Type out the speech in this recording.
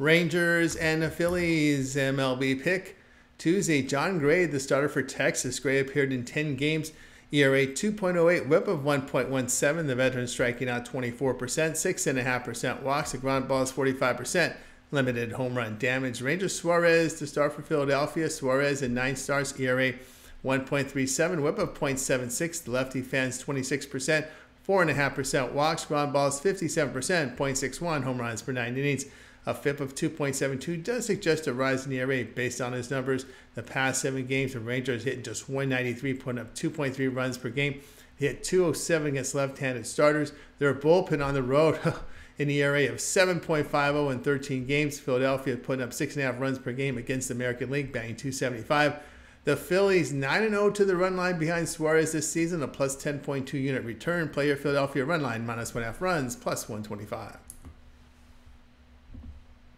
Rangers and the Phillies MLB pick. Tuesday, John Gray, the starter for Texas. Gray appeared in 10 games. ERA 2.08, whip of 1.17. The veteran striking out 24%, 6.5% walks, the ground balls 45%, limited home run damage. Ranger Suarez, the star for Philadelphia. Suarez in 9 starts, ERA 1.37, whip of 0.76. The lefty fans 26%, 4.5% walks, ground balls 57%, 0.61 home runs per 9 innings. A FIP of 2.72 does suggest a rise in ERA based on his numbers. The past 7 games, the Rangers hit just 193, putting up 2.3 runs per game. They hit 207 against left-handed starters. Their bullpen on the road, an ERA of 7.50 in 13 games. Philadelphia putting up 6.5 runs per game against the American League, batting 275. The Phillies 9-0 to the run line behind Suarez this season, a plus 10.2 unit return. Player Philadelphia run line, minus 1.5 runs, plus 125.